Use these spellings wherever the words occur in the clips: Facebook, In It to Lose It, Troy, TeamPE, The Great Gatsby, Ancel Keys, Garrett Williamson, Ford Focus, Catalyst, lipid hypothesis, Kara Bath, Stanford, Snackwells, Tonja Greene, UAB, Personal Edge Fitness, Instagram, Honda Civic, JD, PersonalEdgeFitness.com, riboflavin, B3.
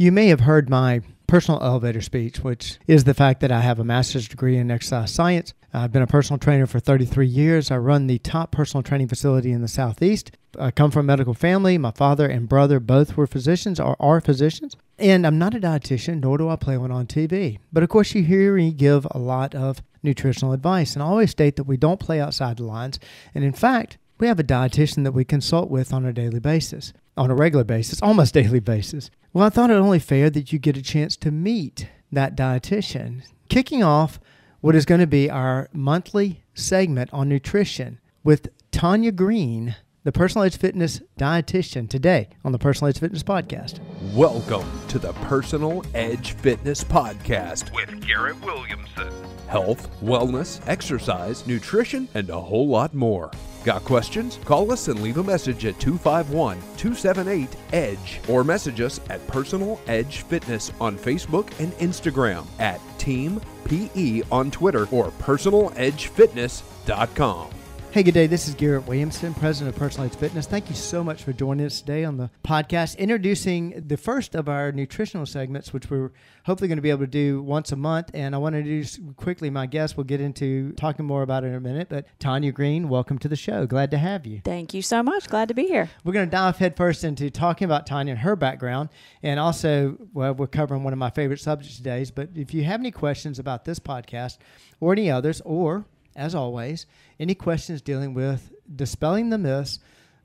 You may have heard my personal elevator speech, which is the fact that I have a master's degree in exercise science. I've been a personal trainer for 33 years. I run the top personal training facility in the Southeast. I come from a medical family. My father and brother both were physicians or are physicians. And I'm not a dietitian, nor do I play one on TV. But of course, you hear me give a lot of nutritional advice. And I always state that we don't play outside the lines. And in fact, we have a dietitian that we consult with on a daily basis, on a regular basis, almost daily basis. Well, I thought it only fair that you get a chance to meet that dietitian, kicking off what is going to be our monthly segment on nutrition with Tonja Greene, the Personal Edge Fitness dietitian, today on the Personal Edge Fitness Podcast. Welcome to the Personal Edge Fitness Podcast with Garrett Williamson. Health, wellness, exercise, nutrition, and a whole lot more. Got questions? Call us and leave a message at 251-278-EDGE or message us at Personal Edge Fitness on Facebook and Instagram, at Team PE on Twitter, or personaledgefitness.com. Hey, good day. This is Garrett Williamson, president of Personal Edge Fitness. Thank you so much for joining us today on the podcast, introducing the first of our nutritional segments, which we're hopefully going to be able to do once a month. And I want to introduce quickly my guest. We'll get into talking more about it in a minute. But Tonja Greene, welcome to the show. Glad to have you. Thank you so much. Glad to be here. We're going to dive headfirst into talking about Tonja and her background. And also, well, we're covering one of my favorite subjects today. But if you have any questions about this podcast or any others, or as always, any questions dealing with dispelling the myths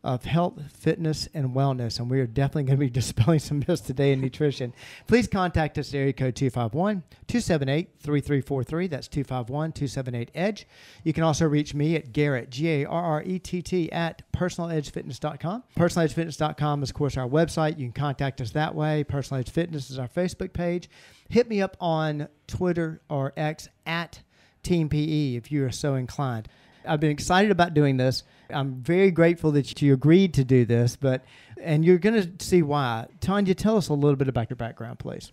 of health, fitness, and wellness, and we are definitely going to be dispelling some myths today in nutrition, please contact us at area code 251-278-3343. That's 251-278-EDGE. You can also reach me at Garrett, G-A-R-R-E-T-T, at personaledgefitness.com. Personaledgefitness.com is, of course, our website. You can contact us that way. Personal Edge Fitness is our Facebook page. Hit me up on Twitter or X at Team PE if you are so inclined. I've been excited about doing this. I'm very grateful that you agreed to do this, and you're going to see why. Tonja, tell us a little bit about your background, please.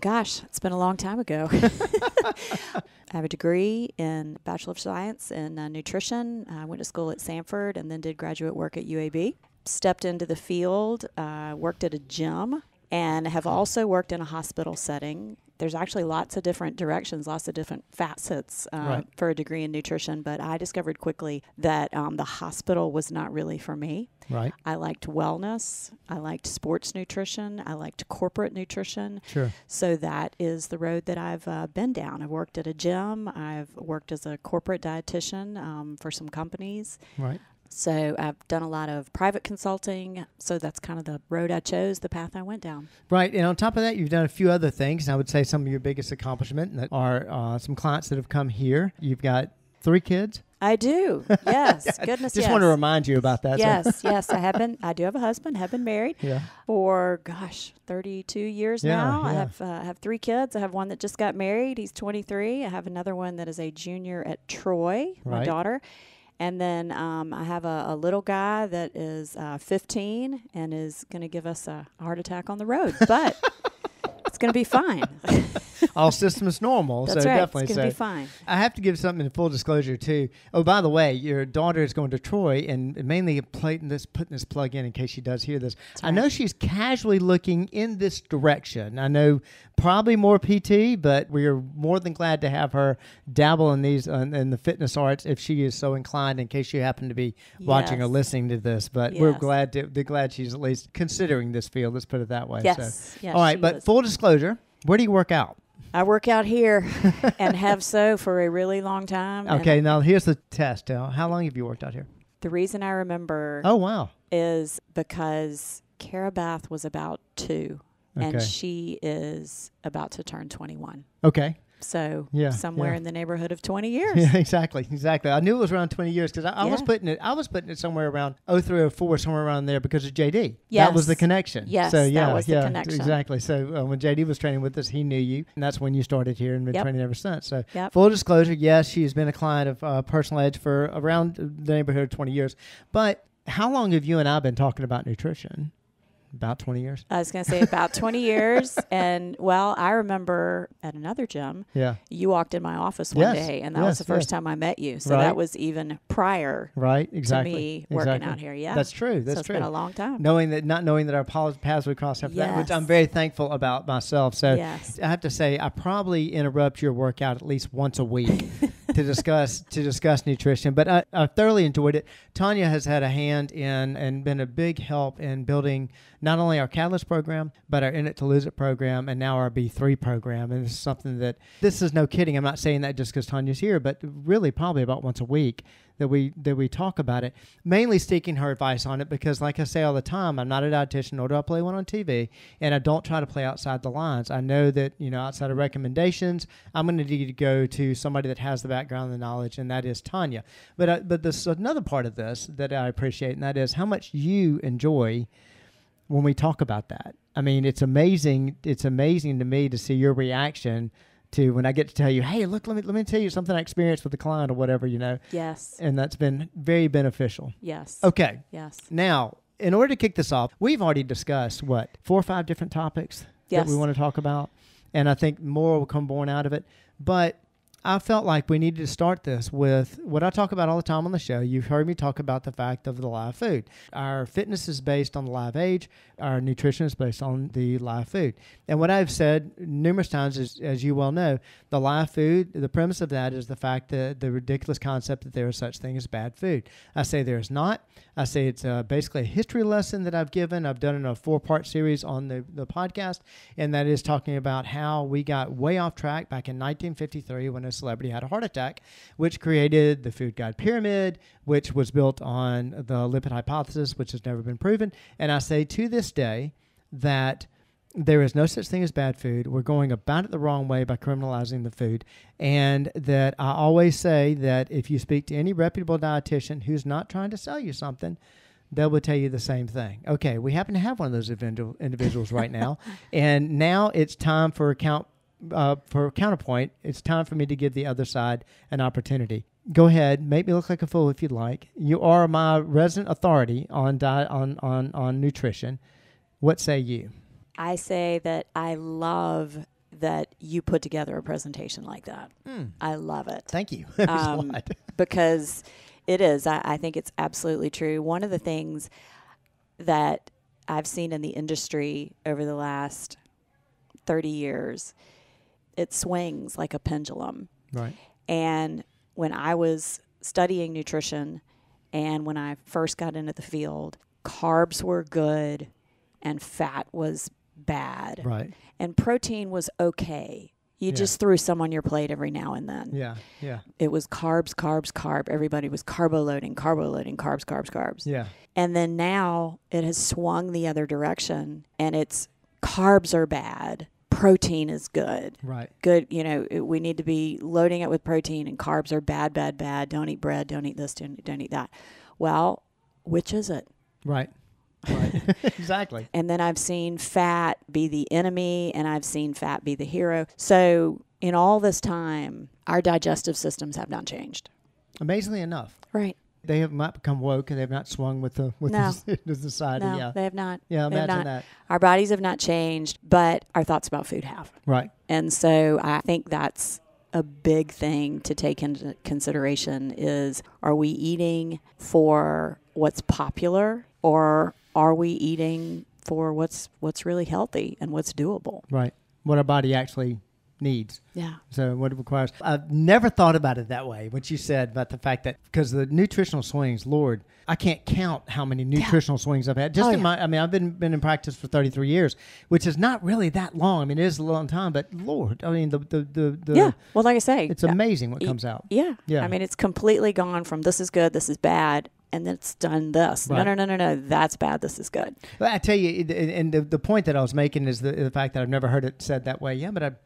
Gosh, it's been a long time ago. I have a degree in Bachelor of Science in Nutrition. I went to school at Stanford and then did graduate work at UAB. Stepped into the field, worked at a gym, and have also worked in a hospital setting. There's actually lots of different directions, lots of different facets for a degree in nutrition, but I discovered quickly that the hospital was not really for me. Right. I liked wellness. I liked sports nutrition. I liked corporate nutrition. Sure. So that is the road that I've been down. I've worked at a gym. I've worked as a corporate dietitian for some companies. Right. So I've done a lot of private consulting, so that's kind of the road I chose, the path I went down. Right, and on top of that, you've done a few other things, and I would say some of your biggest accomplishments are some clients that have come here. You've got 3 kids? I do, yes, goodness, Just want to remind you about that. Yes, so. Yes, I do have a husband, have been married for, gosh, 32 years now. Yeah. I have 3 kids. I have one that just got married. He's 23. I have another one that is a junior at Troy, my daughter. And then I have a little guy that is 15 and is going to give us a heart attack on the road. But it's going to be fine. All systems normal. That's so right. Definitely it's going to be fine. I have to give something in full disclosure, too. Oh, by the way, your daughter is going to Troy, and mainly putting this plug in case she does hear this. That's right. I know she's casually looking in this direction. I know probably more PT, but we are more than glad to have her dabble in these in the fitness arts if she is so inclined, in case you happen to be watching or listening to this. But we're glad she's at least considering this field. Let's put it that way. Yes. So. Yes, all right, but full disclosure, where do you work out? I work out here and have so for a really long time. Okay, now here's the test. How long have you worked out here? The reason I remember is because Kara Bath was about 2, and she is about to turn 21. Okay. So somewhere in the neighborhood of 20 years. Yeah, exactly. I knew it was around 20 years because I was putting it somewhere around 03, 04, somewhere around there because of JD. Yes. That was the connection. Yes, so, that was the connection. Exactly. So when JD was training with us, he knew you, and that's when you started here and been training ever since. So full disclosure, yes, she has been a client of Personal Edge for around the neighborhood of 20 years. But how long have you and I been talking about nutrition? About 20 years. I was going to say about 20 years. And, well, I remember at another gym, you walked in my office one day, and that was the first time I met you. So that was even prior to me working out here. Yeah. That's true. That's true. It's been a long time. Knowing that, not knowing that our paths would cross after that, which I'm very thankful about myself. So I have to say, I probably interrupt your workout at least once a week. to discuss nutrition, but I thoroughly enjoyed it. Tonja has had a hand in and been a big help in building not only our Catalyst program, but our In It to Lose It program, and now our B3 program. And this is something that, this is no kidding, I'm not saying that just because Tonja's here, but really probably about once a week that we talk about it, mainly seeking her advice on it, because like I say all the time, I'm not a dietitian, nor do I play one on TV, and I don't try to play outside the lines. I know that, you know, outside of recommendations, I'm going to need to go to somebody that has the background and the knowledge, and that is Tonja. But there's another part of this that I appreciate, and that is how much you enjoy when we talk about that. I mean, it's amazing. It's amazing to me to see your reaction to when I get to tell you, hey, look, let me tell you something I experienced with a client or whatever, you know. Yes. And that's been very beneficial. Yes. Okay. Yes. Now, in order to kick this off, we've already discussed, what, 4 or 5 different topics that we want to talk about, and I think more will come born out of it. But I felt like we needed to start this with what I talk about all the time on the show. You've heard me talk about the fact of the live food. Our fitness is based on the live age. Our nutrition is based on the live food. And what I've said numerous times is, as you well know, the live food, the premise of that is the fact that the ridiculous concept that there is such thing as bad food. I say there is not. I say it's basically a history lesson that I've given. I've done a 4-part series on the podcast, and that is talking about how we got way off track back in 1953 when celebrity had a heart attack, which created the food guide pyramid, which was built on the lipid hypothesis, which has never been proven. And I say to this day that there is no such thing as bad food. We're going about it the wrong way by criminalizing the food. And that I always say that if you speak to any reputable dietitian who's not trying to sell you something, they will tell you the same thing. Okay, we happen to have one of those individuals right now. And now it's time for counterpoint, it's time for me to give the other side an opportunity. Go ahead, make me look like a fool if you'd like. You are my resident authority on nutrition. What say you? I say that I love that you put together a presentation like that. I love it. Thank you. Because it is. I think it's absolutely true. One of the things that I've seen in the industry over the last 30 years, it swings like a pendulum. Right. And when I was studying nutrition and when I first got into the field, carbs were good and fat was bad. Right. And protein was okay. You just threw some on your plate every now and then. Yeah, yeah. It was carbs, carbs, carb. Everybody was carbo loading, carbs, carbs, carbs. Yeah. And then now it has swung the other direction, and it's carbs are bad. Protein is good. Right. Good, you know, we need to be loading it with protein, and carbs are bad, bad, bad. Don't eat bread. Don't eat this. Don't eat that. Well, which is it? Right. Right. Exactly. And then I've seen fat be the enemy, and I've seen fat be the hero. So in all this time, our digestive systems have not changed. Amazingly enough. Right. They have not become woke, and they have not swung with the society. No, they have not. Yeah, imagine that. Our bodies have not changed, but our thoughts about food have. Right. And so I think that's a big thing to take into consideration is, are we eating for what's popular, or are we eating for what's really healthy and what's doable? Right. What our body actually needs. Yeah. So what it requires. I've never thought about it that way, what you said about the fact that, because the nutritional swings, Lord, I can't count how many nutritional swings I've had. Just I mean, I've been in practice for 33 years, which is not really that long. I mean, it is a long time, but Lord, I mean, well, like I say, it's amazing what comes out. Yeah. Yeah. I mean, it's completely gone from this is good, this is bad, and then it's done this. Right. No, that's bad, this is good. But I tell you, and the point that I was making is the fact that I've never heard it said that way. Yeah, but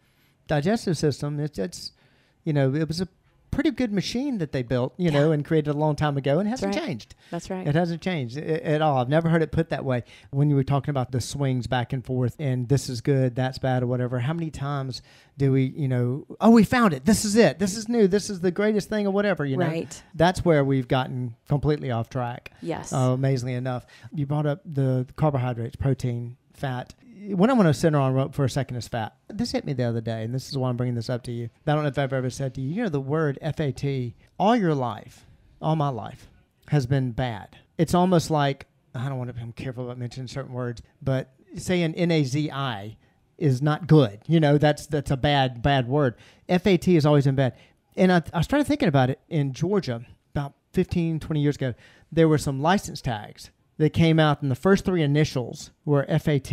digestive system, it was a pretty good machine that they built, you know, and created a long time ago, and it hasn't changed. That's right. It hasn't changed at all. I've never heard it put that way. When you were talking about the swings back and forth and this is good, that's bad or whatever, how many times do we, you know, oh, we found it. This is it. This is new. This is the greatest thing or whatever, you know. Right. That's where we've gotten completely off track. Yes. Amazingly enough. You brought up the carbohydrates, protein, fat. What I want to center on for a second is fat. This hit me the other day, and this is why I'm bringing this up to you. I don't know if I've ever said to you, you know, the word FAT, all your life, all my life, has been bad. It's almost like, I don't want to be careful about mentioning certain words, but saying NAZI is not good. You know, that's a bad word. FAT has always been bad. And I started thinking about it in Georgia about 15, 20 years ago. There were some license tags that came out, and the first three initials were FAT.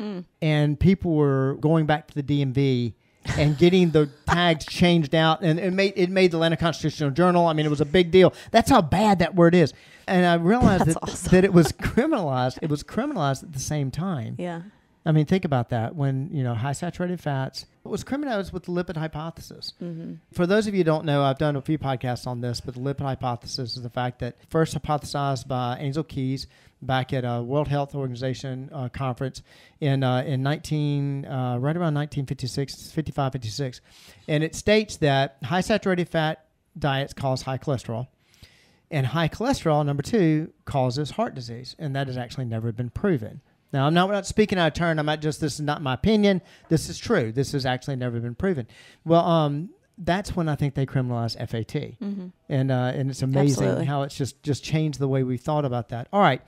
Mm. And people were going back to the DMV and getting the tags changed out, and it made the Atlanta Constitutional Journal. I mean, it was a big deal. That's how bad that word is. And I realized that it was criminalized. It was criminalized at the same time. Yeah. I mean, think about that. When, you know, high saturated fats, it was criminalized with the lipid hypothesis. Mm-hmm. For those of you who don't know, I've done a few podcasts on this, but the lipid hypothesis is the fact that first hypothesized by Ancel Keys back at a World Health Organization conference right around 1956, 55, 56. And it states that high saturated fat diets cause high cholesterol. And high cholesterol, number two, causes heart disease. And that has actually never been proven. Now, I'm not speaking out of turn. I'm not just, this is not my opinion. This is true. This has actually never been proven. Well, that's when I think they criminalized FAT. Mm-hmm. And it's amazing how it's just changed the way we thought about that. All right.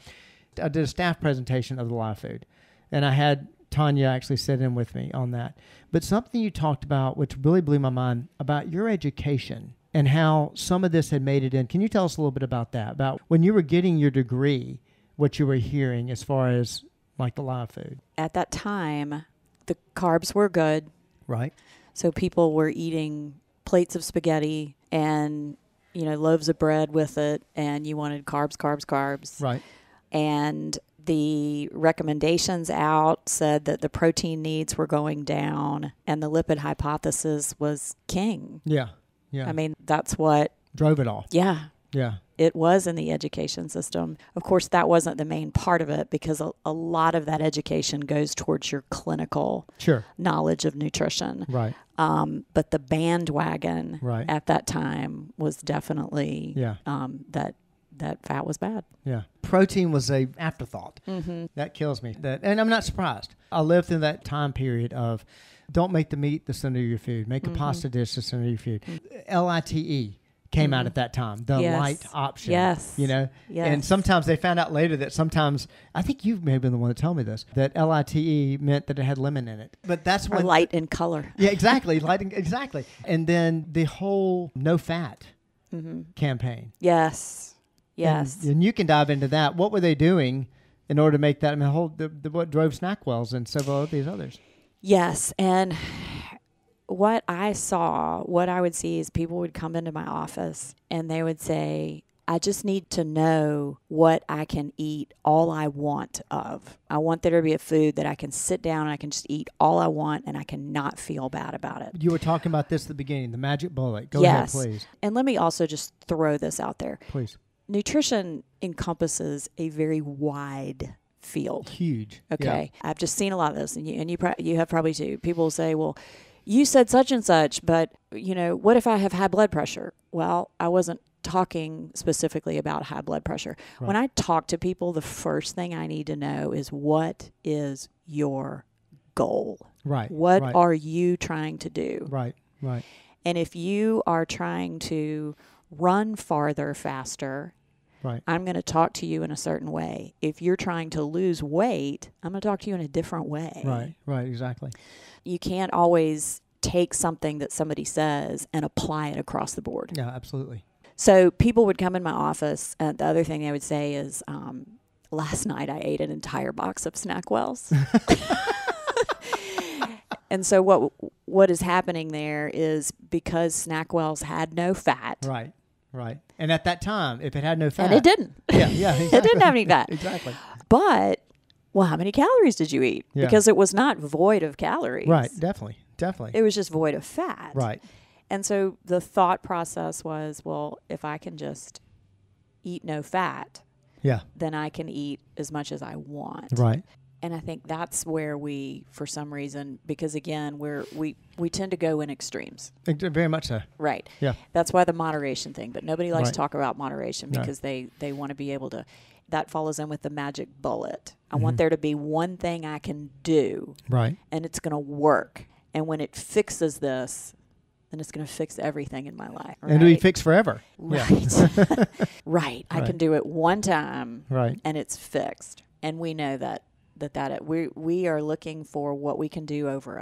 I did a staff presentation of the live food, and I had Tonja actually sit in with me on that. But something you talked about, which really blew my mind, about your education and how some of this had made it in. Can you tell us a little bit about that, about when you were getting your degree, what you were hearing as far as like the live food? At that time, the carbs were good. Right. So people were eating plates of spaghetti and, you know, loaves of bread with it, and you wanted carbs. Right. And the recommendations out said that the protein needs were going down, and the lipid hypothesis was king. Yeah. Yeah. I mean, that's what drove it all. Yeah. Yeah. It was in the education system. Of course, that wasn't the main part of it, because a lot of that education goes towards your clinical knowledge of nutrition. Right. But the bandwagon at that time was definitely that fat was bad. Yeah. Protein was an afterthought. Mm-hmm. That kills me. And I'm not surprised. I lived through that time period of don't make the meat the center of your food. Make a pasta dish the center of your food. LITE. Came out at that time, the light option. Yes. You know? Yes. And sometimes they found out later that sometimes, I think you may have been the one that told me this, that LITE meant that it had lemon in it. But that's when... Or light in color. Yeah, exactly. Exactly. And then the whole no fat campaign. Yes. Yes. And you can dive into that. What were they doing in order to make that? I mean, what drove Snackwells and several of these others? Yes. And... What I would see is people would come into my office and they would say, I just need to know what I can eat all I want of. I want there to be a food that I can sit down and I can just eat all I want and I can not feel bad about it. You were talking about this at the beginning, the magic bullet. Go ahead, please. And let me also just throw this out there. Please. Nutrition encompasses a very wide field. Huge. Okay. Yeah. I've just seen a lot of this, and you have probably too. People will say, well, you said such and such, but, you know, what if I have high blood pressure? Well, I wasn't talking specifically about high blood pressure. Right. When I talk to people, the first thing I need to know is, what is your goal? Right. What are you trying to do? Right, right. And if you are trying to run farther, faster, I'm going to talk to you in a certain way. If you're trying to lose weight, I'm going to talk to you in a different way. Right, exactly. You can't always take something that somebody says and apply it across the board. Yeah, absolutely. So people would come in my office, and the other thing they would say is, last night I ate an entire box of Snackwells. And so what is happening there is, because Snackwells had no fat. Right. Right. And at that time, if it had no fat. And it didn't. Yeah, yeah. Exactly. It didn't have any fat. Exactly. But, well, how many calories did you eat? Yeah. Because it was not void of calories. Right. Definitely. It was just void of fat. Right. And so the thought process was, well, if I can just eat no fat, yeah, then I can eat as much as I want. Right. And I think that's where we, for some reason, because again, we tend to go in extremes. Very much so. Right. Yeah. That's why the moderation thing. But nobody likes to talk about moderation because they want to be able to. That follows in with the magic bullet. I want there to be one thing I can do. Right. And it's going to work. And when it fixes this, then it's going to fix everything in my life. Right? And it'll be fixed forever. Right. Yeah. Right. I can do it one time. Right. And it's fixed. And we know that. We are looking for what we can do over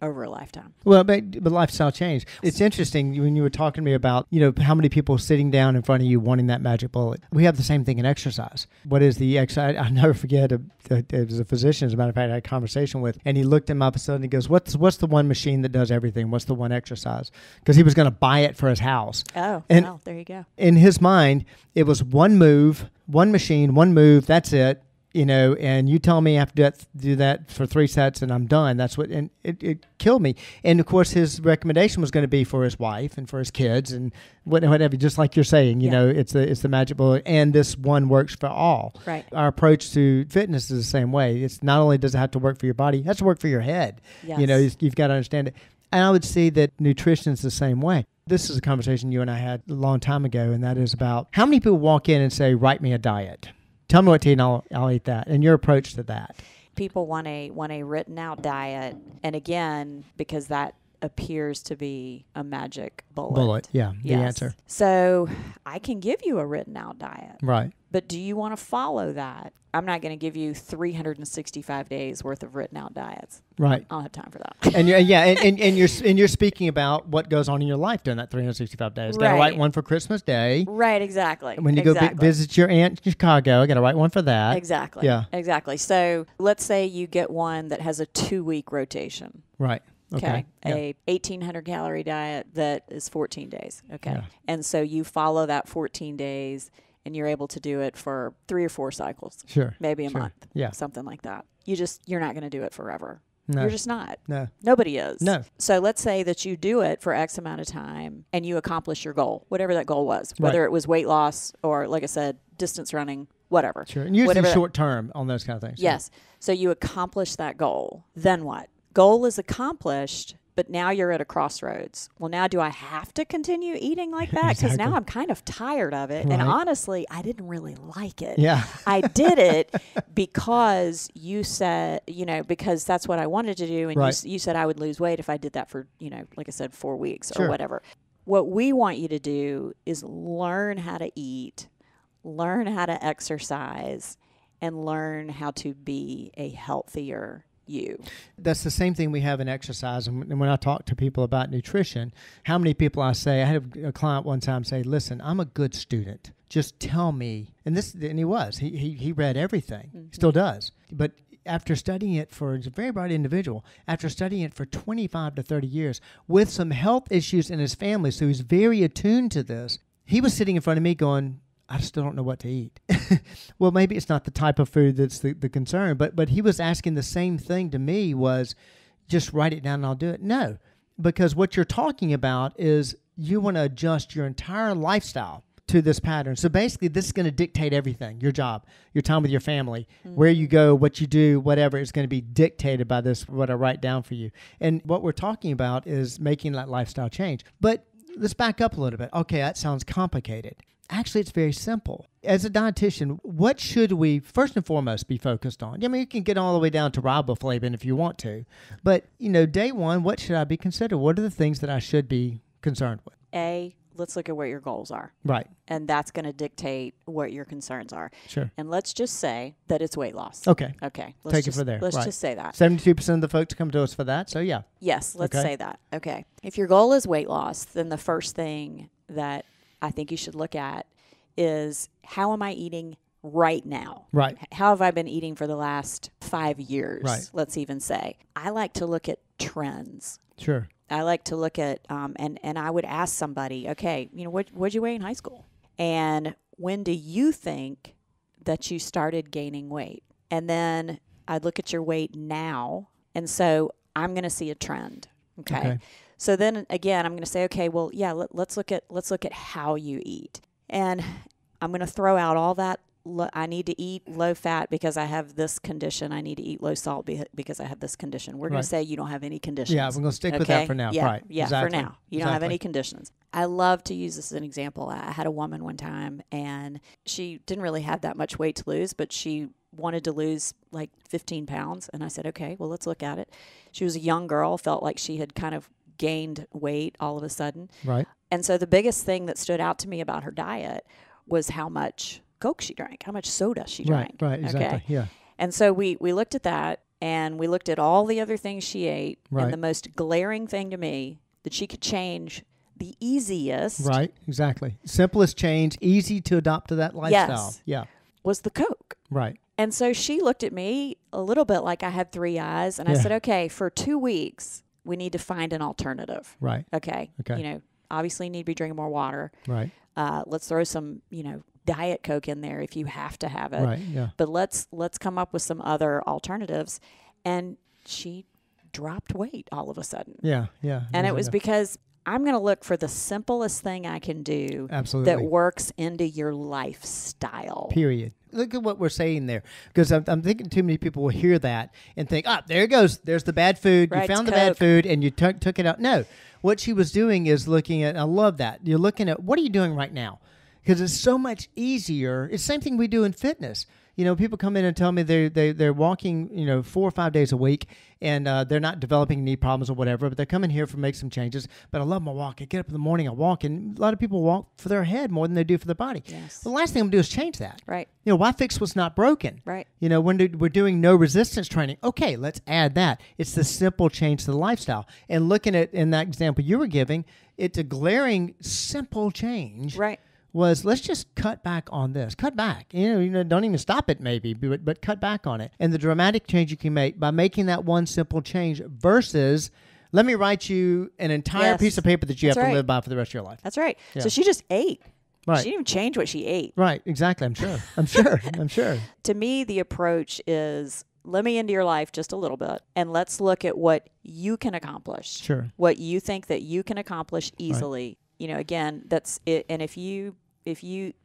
a lifetime. Well, but lifestyle change. It's interesting when you were talking to me about, you know, how many people sitting down in front of you wanting that magic bullet. We have the same thing in exercise. What is the exercise? I'll never forget. It was a physician, as a matter of fact, I had a conversation with, and he looked at my facility and he goes, "What's the one machine that does everything? What's the one exercise?" Because he was going to buy it for his house. Oh, and wow, there you go. In his mind, it was one move, one machine, one move. That's it. You know, and you tell me I have to do that for 3 sets and I'm done. That's what, and it killed me. And of course, his recommendation was going to be for his wife and for his kids and whatever, just like you're saying, you know, it's the magic bullet, and this one works for all. Right. Our approach to fitness is the same way. It's not only does it have to work for your body, it has to work for your head. Yes. You know, you've got to understand it. And I would say that nutrition is the same way. This is a conversation you and I had a long time ago, and that is about how many people walk in and say, "Write me a diet. Tell me what to eat, and I'll eat that." And your approach to that. People want a written out diet, and again, because that appears to be a magic bullet. The answer. So I can give you a written out diet. Right. But do you want to follow that? I'm not going to give you 365 days worth of written out diets. Right. I don't have time for that. And you're speaking about what goes on in your life during that 365 days. Right. Got to write one for Christmas Day. Right. Exactly. When you go visit your aunt in Chicago, I got to write one for that. Exactly. Yeah. Exactly. So let's say you get one that has a 2-week rotation. Right. Okay. A 1,800 calorie diet that is 14 days. Okay. Yeah. And so you follow that 14 days and you're able to do it for 3 or 4 cycles. Sure. Maybe a month. Yeah. Something like that. You're not going to do it forever. No. You're just not. No. Nobody is. No. So let's say that you do it for X amount of time and you accomplish your goal, whatever that goal was, whether it was weight loss or, like I said, distance running, whatever. Sure. And usually short term on those kind of things. Yes. Right. So you accomplish that goal. Then what? Goal is accomplished, but now you're at a crossroads. Well, now do I have to continue eating like that? Because now I'm kind of tired of it. Right. And honestly, I didn't really like it. Yeah. I did it because you said, you know, because that's what I wanted to do. And you said I would lose weight if I did that for, you know, like I said, 4 weeks or whatever. What we want you to do is learn how to eat, learn how to exercise, and learn how to be a healthier you. That's the same thing we have in exercise. And when I talk to people about nutrition, how many people I had a client one time say, "Listen, I'm a good student. Just tell me." And he was. He read everything. Mm-hmm. Still does. But after studying it it's a very bright individual, after studying it for 25 to 30 years with some health issues in his family, so he's very attuned to this, he was sitting in front of me going, "I still don't know what to eat." Well, maybe it's not the type of food that's the concern, but he was asking the same thing to me, was just write it down and I'll do it. No, because what you're talking about is you want to adjust your entire lifestyle to this pattern. So basically this is going to dictate everything, your job, your time with your family, where you go, what you do, whatever is going to be dictated by this, what I write down for you. And what we're talking about is making that lifestyle change. But let's back up a little bit. Okay, that sounds complicated. Actually, it's very simple. As a dietitian, what should we first and foremost be focused on? I mean, you can get all the way down to riboflavin if you want to. But, you know, day one, what should I be considered? What are the things that I should be concerned with? Let's look at what your goals are. Right. And that's going to dictate what your concerns are. Sure. And let's just say that it's weight loss. Okay. Okay. Let's just say that. 72% of the folks come to us for that. So, yeah. Yes. Let's say that. Okay. If your goal is weight loss, then the first thing that I think you should look at is, how am I eating right now? Right. How have I been eating for the last 5 years? Right. Let's even say. I like to look at trends. Sure. I like to look at, and I would ask somebody, okay, you know, what'd you weigh in high school? And when do you think that you started gaining weight? And then I'd look at your weight now. And so I'm going to see a trend. Okay. So then again, I'm going to say, okay, well, yeah, let's look at how you eat. And I'm going to throw out all that. I need to eat low fat because I have this condition. I need to eat low salt because I have this condition. We're going to say you don't have any conditions. Yeah, we're going to stick with that for now. Yeah, right. Yeah, exactly. For now. You don't have any conditions. I love to use this as an example. I had a woman one time, and she didn't really have that much weight to lose, but she wanted to lose like 15 pounds. And I said, okay, well, let's look at it. She was a young girl, felt like she had kind of gained weight all of a sudden. Right. And so the biggest thing that stood out to me about her diet was how much Coke she drank, how much soda she drank. Right, exactly, okay? Yeah. And so we looked at that, and we looked at all the other things she ate, and the most glaring thing to me that she could change the easiest. Right, exactly. Simplest change, easy to adopt to that lifestyle. Yes, yeah. Was the Coke. Right. And so she looked at me a little bit like I had three eyes, and I said, okay, for 2 weeks, we need to find an alternative. Right. Okay. Okay. You know, obviously you need to be drinking more water. Right. Let's throw some, you know, Diet Coke in there if you have to have it. Right, yeah. But let's come up with some other alternatives. And she dropped weight all of a sudden. Yeah, yeah. And it was because I'm going to look for the simplest thing I can do that works into your lifestyle. Period. Look at what we're saying there, because I'm thinking too many people will hear that and think, ah, there it goes. There's the bad food. Right, you found the bad food and you took it out. No, what she was doing is looking at, I love that. You're looking at, what are you doing right now? Because it's so much easier. It's the same thing we do in fitness. You know, people come in and tell me they're walking, you know, 4 or 5 days a week, and they're not developing knee problems or whatever, but they're coming here to make some changes. But I love my walk. I get up in the morning, I walk, and a lot of people walk for their head more than they do for their body. Yes. The last thing I'm going to do is change that. Right. You know, why fix what's not broken? Right. You know, when we're doing no resistance training, okay, let's add that. It's the simple change to the lifestyle. And looking at, in that example you were giving, it's a glaring, simple change. Right. Was let's just cut back on this. Cut back. You know, don't even stop it maybe, but cut back on it. And the dramatic change you can make by making that one simple change versus let me write you an entire piece of paper that you have to live by for the rest of your life. That's right. Yeah. So she just ate. Right. She didn't even change what she ate. Right. Exactly. I'm sure. I'm sure. I'm sure. To me, the approach is let me into your life just a little bit, and let's look at what you can accomplish. Sure. What you think that you can accomplish easily. Right. You know, again, that's it. And if you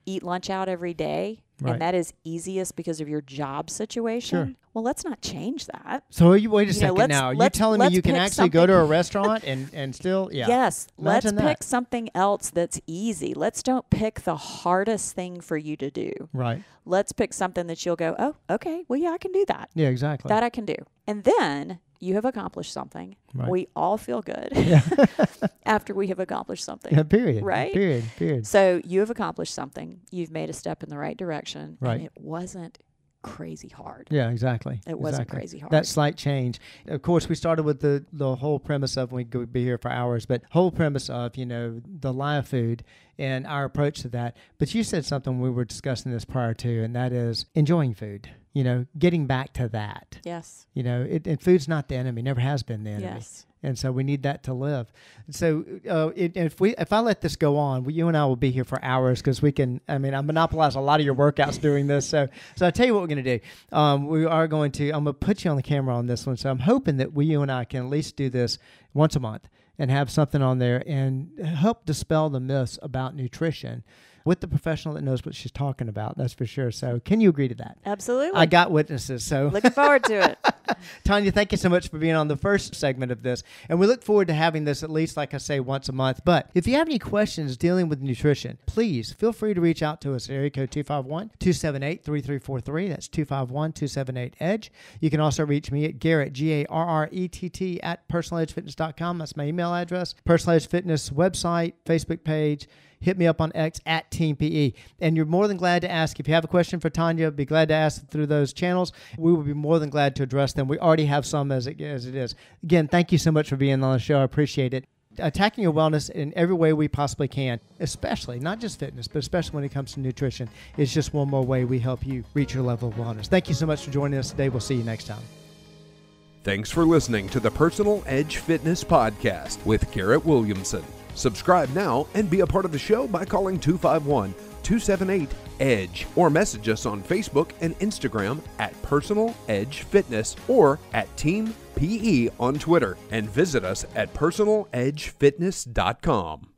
eat lunch out every day, and that is easiest because of your job situation, well, let's not change that. So wait a second now. You're telling me you can actually go to a restaurant and still, Yes. Imagine let's pick something else that's easy. Let's don't pick the hardest thing for you to do. Right. Let's pick something that you'll go, oh, okay, well, yeah, I can do that. Yeah, exactly. That I can do. And then you have accomplished something. Right. We all feel good after we have accomplished something. Yeah, period. Right? Period. So you have accomplished something. You've made a step in the right direction. Right. And it wasn't crazy hard. Yeah, exactly. It wasn't crazy hard. That slight change. Of course, we started with the whole premise of, we could be here for hours, but whole premise of, you know, the live food and our approach to that. But you said something we were discussing this prior to, and that is enjoying food. You know, getting back to that. Yes. You know, and food's not the enemy; never has been the enemy. Yes. And so we need that to live. So if I let this go on, you and I will be here for hours because we can. I mean, I monopolize a lot of your workouts doing this. So I tell you what we're going to do. I'm going to put you on the camera on this one. So I'm hoping that you and I can at least do this once a month and have something on there and help dispel the myths about nutrition with the professional that knows what she's talking about, that's for sure. So can you agree to that? Absolutely. I got witnesses, so. Looking forward to it. Tonja, thank you so much for being on the first segment of this. And we look forward to having this at least, like I say, once a month. But if you have any questions dealing with nutrition, please feel free to reach out to us at area code 251-278-3343. That's 251-278-EDGE. You can also reach me at Garrett, G-A-R-R-E-T-T, at personaledgefitness.com. That's my email address. Personal Edge Fitness website, Facebook page. Hit me up on X at Team PE. And you're more than glad to ask. If you have a question for Tonja, be glad to ask through those channels. We will be more than glad to address them. We already have some as it is. Again, thank you so much for being on the show. I appreciate it. Attacking your wellness in every way we possibly can, especially, not just fitness, but especially when it comes to nutrition, is just one more way we help you reach your level of wellness. Thank you so much for joining us today. We'll see you next time. Thanks for listening to the Personal Edge Fitness Podcast with Garrett Williamson. Subscribe now and be a part of the show by calling 251-278-EDGE or message us on Facebook and Instagram at Personal Edge Fitness or at Team PE on Twitter, and visit us at personaledgefitness.com.